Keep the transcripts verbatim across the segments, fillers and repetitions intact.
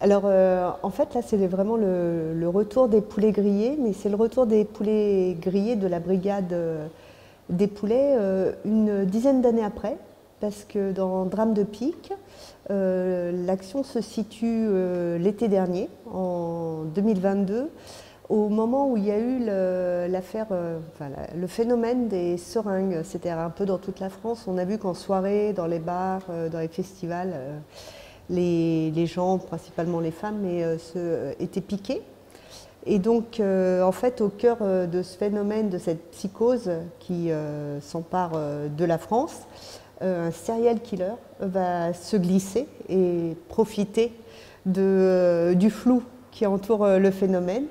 Alors, euh, en fait, là, c'est vraiment le, le retour des poulets grillés, mais c'est le retour des poulets grillés de la brigade euh, des poulets euh, une dizaine d'années après, parce que dans Drame de Pique, euh, l'action se situe euh, l'été dernier, en deux mille vingt-deux, au moment où il y a eu le, l'affaire, euh, enfin, la, le phénomène des seringues. C'était un peu dans toute la France. On a vu qu'en soirée, dans les bars, euh, dans les festivals, euh, Les, les gens, principalement les femmes, mais, euh, se, euh, étaient piqués. Et donc, euh, en fait, au cœur de ce phénomène, de cette psychose qui euh, s'empare euh, de la France, euh, un serial killer va se glisser et profiter de, euh, du flou qui entoure euh, le phénomène.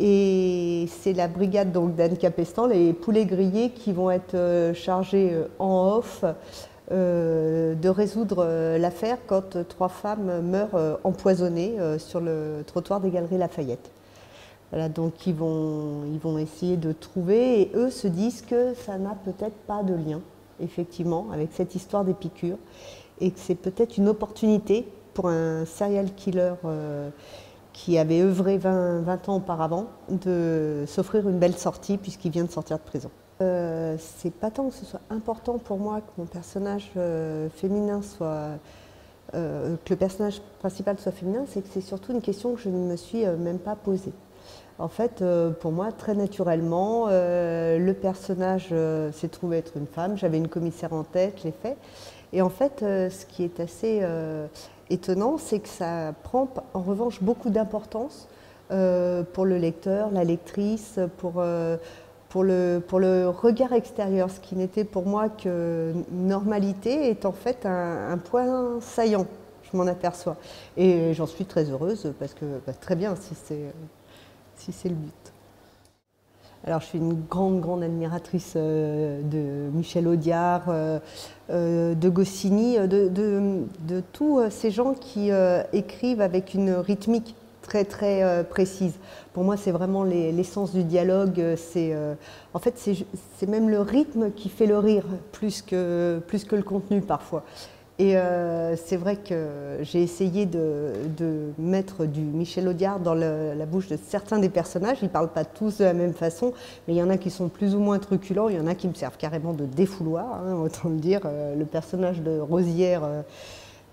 Et c'est la brigade d'Anne Capestan, les poulets grillés, qui vont être euh, chargés euh, en off, Euh, de résoudre euh, l'affaire quand euh, trois femmes meurent euh, empoisonnées euh, sur le trottoir des Galeries Lafayette. Voilà, donc ils vont, ils vont essayer de trouver, et eux se disent que ça n'a peut-être pas de lien, effectivement, avec cette histoire des piqûres, et que c'est peut-être une opportunité pour un serial killer euh, qui avait œuvré vingt, vingt ans auparavant de s'offrir une belle sortie puisqu'il vient de sortir de prison. Euh, c'est pas tant que ce soit important pour moi que mon personnage euh, féminin soit, euh, que le personnage principal soit féminin, c'est que c'est surtout une question que je ne me suis euh, même pas posée. En fait, euh, pour moi, très naturellement, euh, le personnage euh, s'est trouvé être une femme, j'avais une commissaire en tête, je l'ai fait. Et en fait, euh, ce qui est assez euh, étonnant, c'est que ça prend en revanche beaucoup d'importance euh, pour le lecteur, la lectrice, pour... Euh, Pour le, pour le regard extérieur, ce qui n'était pour moi que normalité est en fait un, un point saillant, je m'en aperçois. Et j'en suis très heureuse parce que bah, très bien si c'est si c'est le but. Alors je suis une grande, grande admiratrice euh, de Michel Audiard, euh, euh, de Goscinny, de, de, de tous ces gens qui euh, écrivent avec une rythmique très très euh, précise. Pour moi, c'est vraiment l'essence du dialogue. C'est euh, en fait, c'est même le rythme qui fait le rire plus que plus que le contenu parfois. Et euh, c'est vrai que j'ai essayé de, de mettre du Michel Audiard dans le, la bouche de certains des personnages. Ils ne parlent pas tous de la même façon, mais il y en a qui sont plus ou moins truculents, il y en a qui me servent carrément de défouloir, hein, autant le dire. Le personnage de Rosière euh,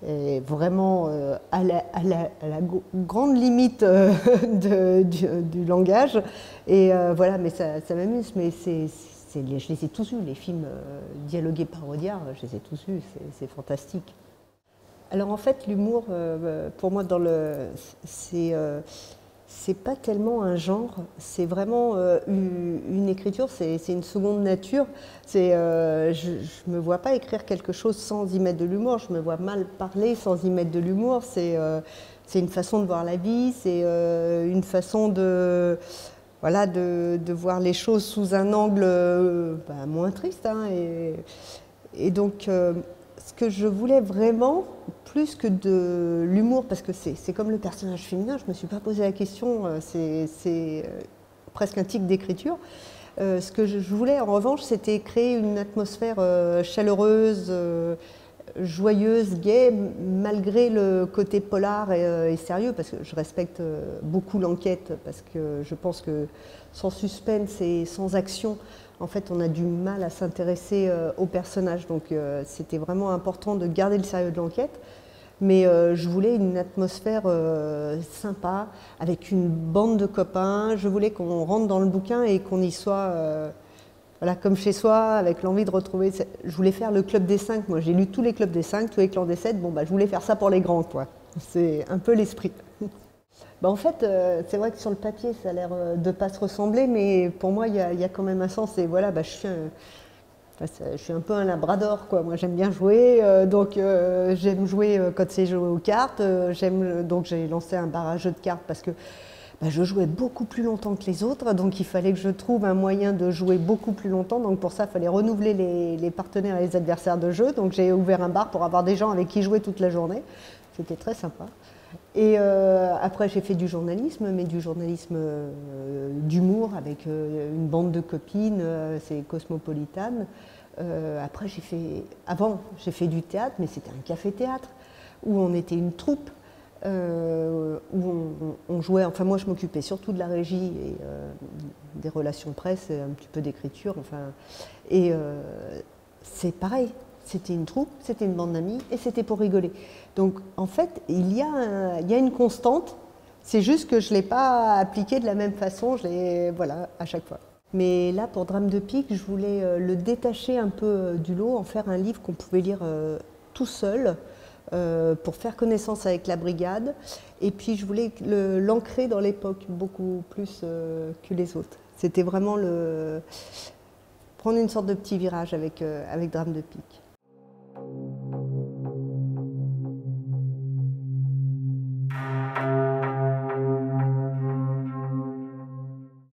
est vraiment euh, à, la, à, la, à la grande limite euh, de, du, du langage. Et euh, voilà, mais ça, ça m'amuse. Mais c'est, c'est, je les ai tous eus, les films euh, dialogués par Audiard, je les ai tous eus, c'est fantastique. Alors en fait, l'humour, euh, pour moi, dans le, c'est euh, pas tellement un genre, c'est vraiment euh, une écriture, c'est une seconde nature. Euh, je ne me vois pas écrire quelque chose sans y mettre de l'humour, je me vois mal parler sans y mettre de l'humour. C'est euh, une façon de voir la vie, c'est euh, une façon de, voilà, de, de voir les choses sous un angle euh, bah, moins triste. Hein, et, et donc, euh, ce que je voulais vraiment, plus que de l'humour, parce que c'est comme le personnage féminin, je ne me suis pas posé la question, c'est presque un tic d'écriture. Euh, ce que je voulais en revanche, c'était créer une atmosphère euh, chaleureuse, euh, joyeuse, gaie, malgré le côté polar et, euh, et sérieux, parce que je respecte euh, beaucoup l'enquête, parce que je pense que sans suspense et sans action, en fait, on a du mal à s'intéresser euh, aux personnages. Donc, euh, c'était vraiment important de garder le sérieux de l'enquête. Mais euh, je voulais une atmosphère euh, sympa, avec une bande de copains. Je voulais qu'on rentre dans le bouquin et qu'on y soit euh, voilà, comme chez soi, avec l'envie de retrouver... Je voulais faire le club des cinq. Moi, j'ai lu tous les clubs des cinq, tous les clans des sept. Bon, bah, je voulais faire ça pour les grands, quoi. C'est un peu l'esprit. Bah en fait, euh, c'est vrai que sur le papier, ça a l'air de ne pas se ressembler, mais pour moi, il y a, y a quand même un sens. Et voilà, bah, je, suis un, bah, je suis un peu un labrador, quoi. Moi, j'aime bien jouer, euh, donc euh, j'aime jouer euh, quand c'est joué aux cartes. Euh, j'aime, donc j'ai lancé un bar à jeux de cartes parce que bah, je jouais beaucoup plus longtemps que les autres, donc il fallait que je trouve un moyen de jouer beaucoup plus longtemps. Donc pour ça, il fallait renouveler les, les partenaires et les adversaires de jeu. Donc j'ai ouvert un bar pour avoir des gens avec qui jouer toute la journée. C'était très sympa. Et euh, après, j'ai fait du journalisme, mais du journalisme euh, d'humour avec euh, une bande de copines, euh, c'est Cosmopolitan. Euh, après, j'ai fait, avant, j'ai fait du théâtre, mais c'était un café-théâtre où on était une troupe. euh, où on, on jouait, enfin moi je m'occupais surtout de la régie et euh, des relations presse et un petit peu d'écriture, enfin, et euh, c'est pareil, c'était une troupe, c'était une bande d'amis et c'était pour rigoler. Donc en fait, il y a, un, il y a une constante, c'est juste que je ne l'ai pas appliquée de la même façon, je l'ai, voilà, à chaque fois. Mais là, pour Drame de Pique, je voulais le détacher un peu du lot, en faire un livre qu'on pouvait lire euh, tout seul, Euh, pour faire connaissance avec la brigade, et puis je voulais l'ancrer dans l'époque beaucoup plus euh, que les autres. C'était vraiment le, prendre une sorte de petit virage avec, euh, avec Drame de Pique.